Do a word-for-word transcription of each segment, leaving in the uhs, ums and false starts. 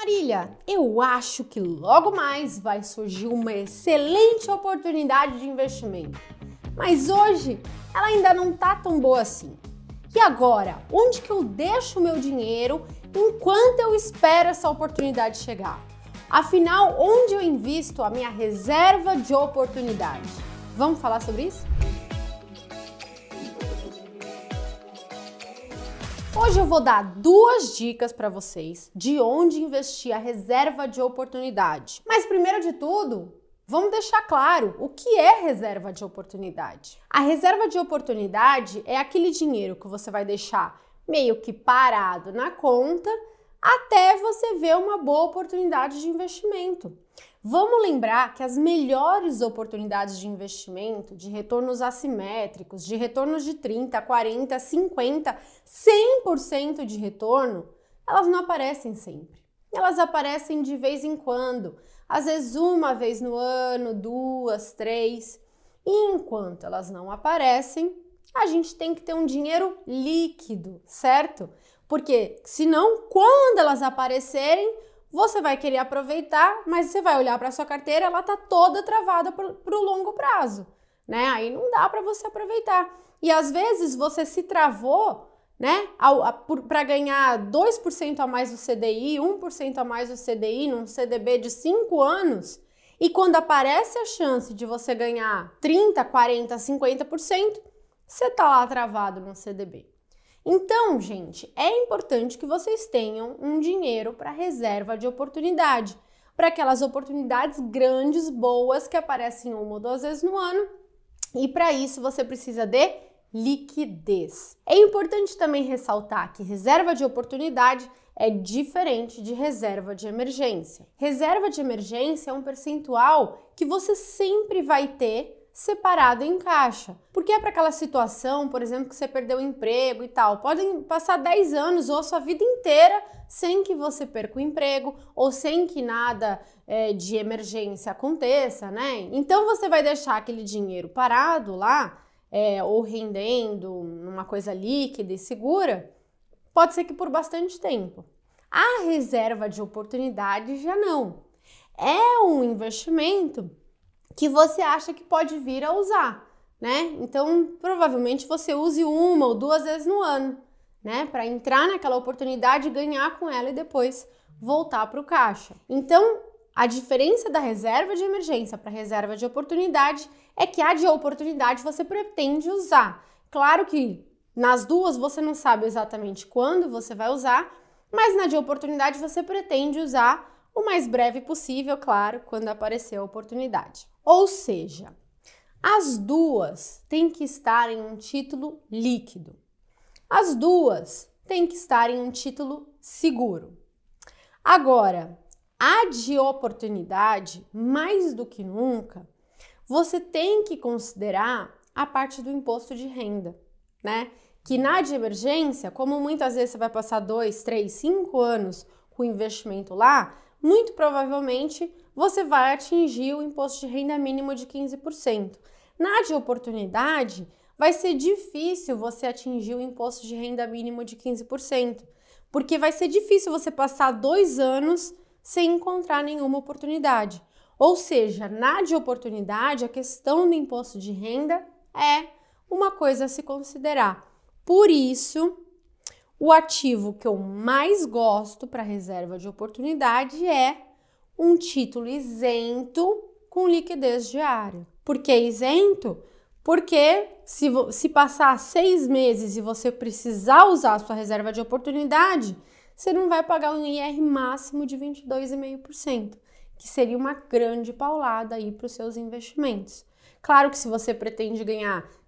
Marília, eu acho que logo mais vai surgir uma excelente oportunidade de investimento, mas hoje ela ainda não tá tão boa assim. E agora, onde que eu deixo o meu dinheiro enquanto eu espero essa oportunidade chegar? Afinal, onde eu invisto a minha reserva de oportunidade? Vamos falar sobre isso? Hoje eu vou dar duas dicas para vocês de onde investir a reserva de oportunidade. Mas primeiro de tudo, vamos deixar claro o que é reserva de oportunidade. A reserva de oportunidade é aquele dinheiro que você vai deixar meio que parado na conta até você ver uma boa oportunidade de investimento. Vamos lembrar que as melhores oportunidades de investimento, de retornos assimétricos, de retornos de trinta por cento, quarenta por cento, cinquenta por cento, cem por cento de retorno, elas não aparecem sempre. Elas aparecem de vez em quando, às vezes uma vez no ano, duas, três. E enquanto elas não aparecem, a gente tem que ter um dinheiro líquido, certo? Porque senão, quando elas aparecerem, você vai querer aproveitar, mas você vai olhar para a sua carteira, ela está toda travada para o longo prazo, né? Aí não dá para você aproveitar. E às vezes você se travou, né, para ganhar dois por cento a mais do C D I, um por cento a mais do C D I num C D B de cinco anos, e quando aparece a chance de você ganhar trinta por cento, quarenta por cento, cinquenta por cento, você está lá travado no C D B. Então, gente, é importante que vocês tenham um dinheiro para reserva de oportunidade, para aquelas oportunidades grandes, boas, que aparecem uma ou duas vezes no ano, e para isso você precisa de liquidez. É importante também ressaltar que reserva de oportunidade é diferente de reserva de emergência. Reserva de emergência é um percentual que você sempre vai ter separado em caixa, porque é para aquela situação, por exemplo, que você perdeu o emprego e tal. Podem passar dez anos ou a sua vida inteira sem que você perca o emprego ou sem que nada é, de emergência aconteça, né? Então você vai deixar aquele dinheiro parado lá, é, ou rendendo numa coisa líquida e segura, pode ser que por bastante tempo. A reserva de oportunidade já não. É um investimento que você acha que pode vir a usar, né? Então, provavelmente você use uma ou duas vezes no ano, né? Para entrar naquela oportunidade, ganhar com ela e depois voltar para o caixa. Então, a diferença da reserva de emergência para a reserva de oportunidade é que a de oportunidade você pretende usar. Claro que nas duas você não sabe exatamente quando você vai usar, mas na de oportunidade você pretende usar o mais breve possível, claro, quando aparecer a oportunidade. Ou seja, as duas têm que estar em um título líquido. As duas têm que estar em um título seguro. Agora, a de oportunidade, mais do que nunca, você tem que considerar a parte do imposto de renda, né? Que na de emergência, como muitas vezes você vai passar dois, três, cinco anos com o investimento lá, muito provavelmente você vai atingir o imposto de renda mínimo de quinze por cento. Na de oportunidade, vai ser difícil você atingir o imposto de renda mínimo de quinze por cento, porque vai ser difícil você passar dois anos sem encontrar nenhuma oportunidade. Ou seja, na de oportunidade, a questão do imposto de renda é uma coisa a se considerar. Por isso, o ativo que eu mais gosto para reserva de oportunidade é um título isento com liquidez diária. Por que isento? Porque se, se passar seis meses e você precisar usar a sua reserva de oportunidade, você não vai pagar um I R máximo de vinte e dois vírgula cinco por cento, que seria uma grande paulada aí para os seus investimentos. Claro que se você pretende ganhar trinta por cento,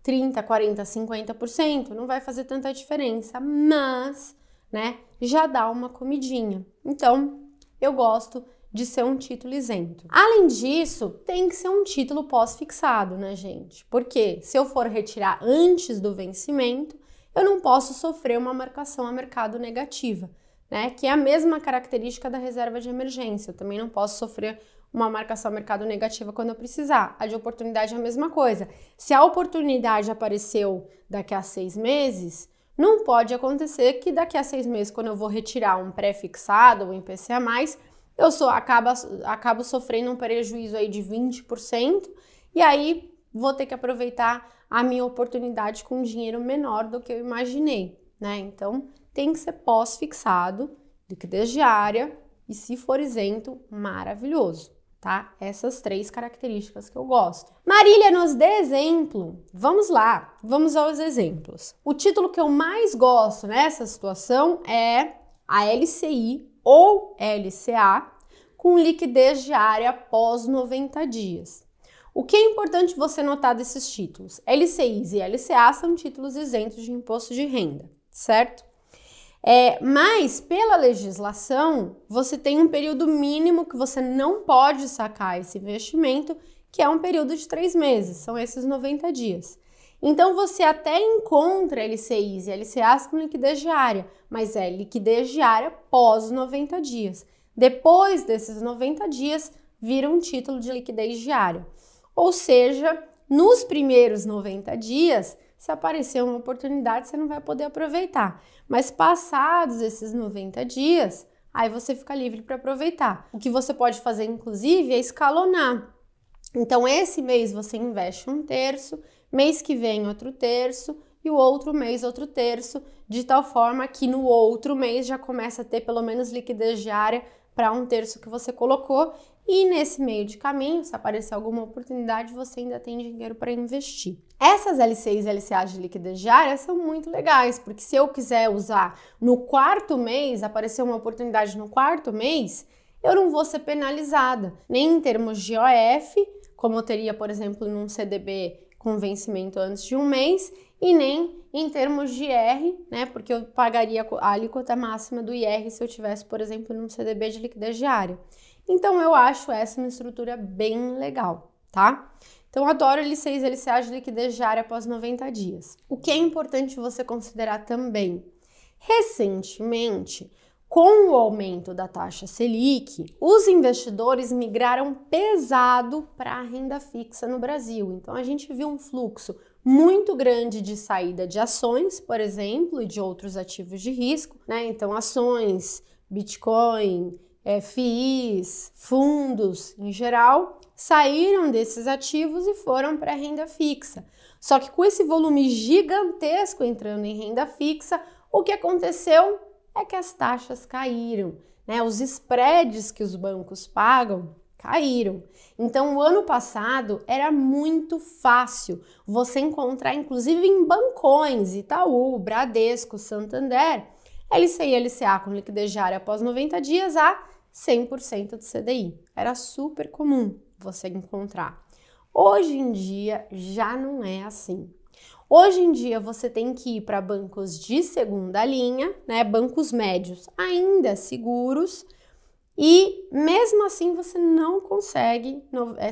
quarenta por cento, cinquenta por cento, não vai fazer tanta diferença, mas, né, já dá uma comidinha. Então, eu gosto de ser um título isento. Além disso, tem que ser um título pós-fixado, né, gente? Porque se eu for retirar antes do vencimento, eu não posso sofrer uma marcação a mercado negativa, né? Que é a mesma característica da reserva de emergência. Eu também não posso sofrer uma marcação a mercado negativa quando eu precisar. A de oportunidade é a mesma coisa. Se a oportunidade apareceu daqui a seis meses, Não pode acontecer que daqui a seis meses, quando eu vou retirar um pré-fixado ou um I P C A mais, eu só acaba, acabo sofrendo um prejuízo aí de vinte por cento e aí vou ter que aproveitar a minha oportunidade com um dinheiro menor do que eu imaginei, né? Então, tem que ser pós-fixado, liquidez diária e se for isento, maravilhoso, tá? Essas três características que eu gosto. Marília, nos dê exemplo. Vamos lá, vamos aos exemplos. O título que eu mais gosto nessa situação é a L C I ou L C A com liquidez diária após noventa dias. O que é importante você notar desses títulos? L C Is e L C A são títulos isentos de imposto de renda, certo? É, mas, pela legislação, você tem um período mínimo que você não pode sacar esse investimento, que é um período de três meses, são esses noventa dias. Então, você até encontra L C Is e L C As com liquidez diária, mas é liquidez diária pós noventa dias. Depois desses noventa dias, vira um título de liquidez diária. Ou seja, nos primeiros noventa dias, se aparecer uma oportunidade, você não vai poder aproveitar. Mas passados esses noventa dias, aí você fica livre para aproveitar. O que você pode fazer, inclusive, é escalonar. Então, esse mês você investe um terço, mês que vem outro terço e o outro mês outro terço, de tal forma que no outro mês já começa a ter pelo menos liquidez diária para um terço que você colocou e nesse meio de caminho, se aparecer alguma oportunidade, você ainda tem dinheiro para investir. Essas L C Is e L C As de liquidez diária são muito legais, porque se eu quiser usar no quarto mês, aparecer uma oportunidade no quarto mês, eu não vou ser penalizada, nem em termos de I O F, como eu teria, por exemplo, num C D B com vencimento antes de um mês, e nem em termos de I R, né, porque eu pagaria a alíquota máxima do I R se eu tivesse, por exemplo, num C D B de liquidez diária. Então, eu acho essa uma estrutura bem legal, tá? Então, eu adoro L C Is e L C As de liquidez diária após noventa dias. O que é importante você considerar também? Recentemente, com o aumento da taxa Selic, os investidores migraram pesado para a renda fixa no Brasil. Então, a gente viu um fluxo muito grande de saída de ações, por exemplo, e de outros ativos de risco, né? Então, ações, Bitcoin, F I Is, fundos em geral, saíram desses ativos e foram para a renda fixa. Só que com esse volume gigantesco entrando em renda fixa, o que aconteceu é que as taxas caíram, né? Os spreads que os bancos pagam caíram. Então, o ano passado era muito fácil você encontrar, inclusive em bancões, Itaú, Bradesco, Santander, L C I e L C A com liquidez diária após noventa dias a cem por cento do C D I. Era super comum você encontrar. Hoje em dia já não é assim. Hoje em dia você tem que ir para bancos de segunda linha, né, bancos médios ainda seguros e mesmo assim você não consegue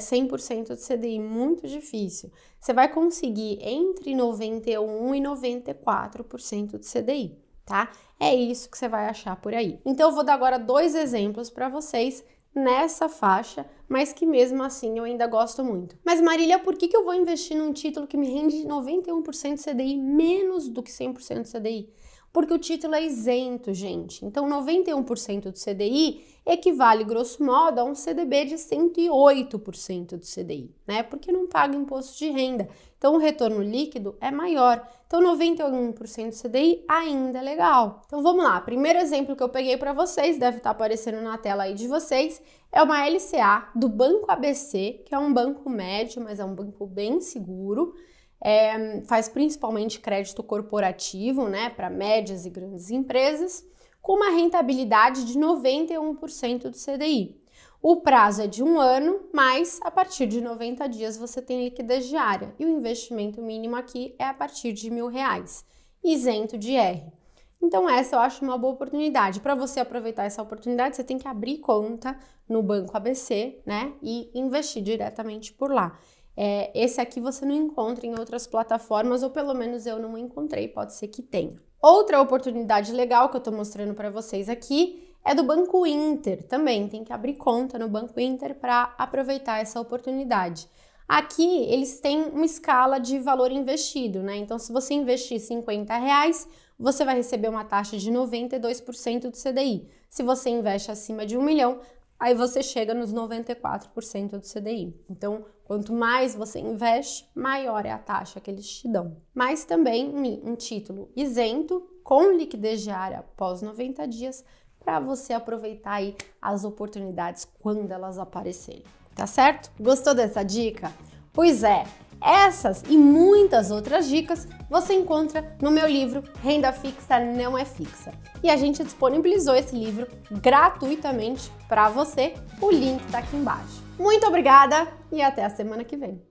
cem por cento de C D I, muito difícil. Você vai conseguir entre noventa e um por cento e noventa e quatro por cento de C D I, tá? É isso que você vai achar por aí. Então eu vou dar agora dois exemplos para vocês nessa faixa, mas que mesmo assim eu ainda gosto muito. Mas Marília, por que que eu vou investir num título que me rende noventa e um por cento C D I menos do que cem por cento C D I? Porque o título é isento, gente. Então noventa e um por cento do C D I equivale, grosso modo, a um C D B de cento e oito por cento do C D I, né? Porque não paga imposto de renda. Então o retorno líquido é maior. Então noventa e um por cento do C D I ainda é legal. Então vamos lá. Primeiro exemplo que eu peguei para vocês, deve estar aparecendo na tela aí de vocês, é uma L C A do Banco A B C, que é um banco médio, mas é um banco bem seguro. É, faz principalmente crédito corporativo, né, para médias e grandes empresas, com uma rentabilidade de noventa e um por cento do C D I. O prazo é de um ano, mas a partir de noventa dias você tem liquidez diária e o investimento mínimo aqui é a partir de mil reais, isento de I R. Então essa eu acho uma boa oportunidade. Para você aproveitar essa oportunidade, você tem que abrir conta no Banco A B C, né, e investir diretamente por lá. É, esse aqui você não encontra em outras plataformas, ou pelo menos eu não encontrei, pode ser que tenha. Outra oportunidade legal que eu estou mostrando para vocês aqui é do Banco Inter, também tem que abrir conta no Banco Inter para aproveitar essa oportunidade. Aqui eles têm uma escala de valor investido, né? Então se você investir cinquenta reais, você vai receber uma taxa de noventa e dois por cento do C D I. Se você investe acima de um milhão, aí você chega nos noventa e quatro por cento do C D I. Então, quanto mais você investe, maior é a taxa que eles te dão. Mas também um título isento, com liquidez diária após noventa dias, para você aproveitar aí as oportunidades quando elas aparecerem. Tá certo? Gostou dessa dica? Pois é, essas e muitas outras dicas você encontra no meu livro Renda Fixa Não É Fixa. E a gente disponibilizou esse livro gratuitamente para você, o link está aqui embaixo. Muito obrigada e até a semana que vem.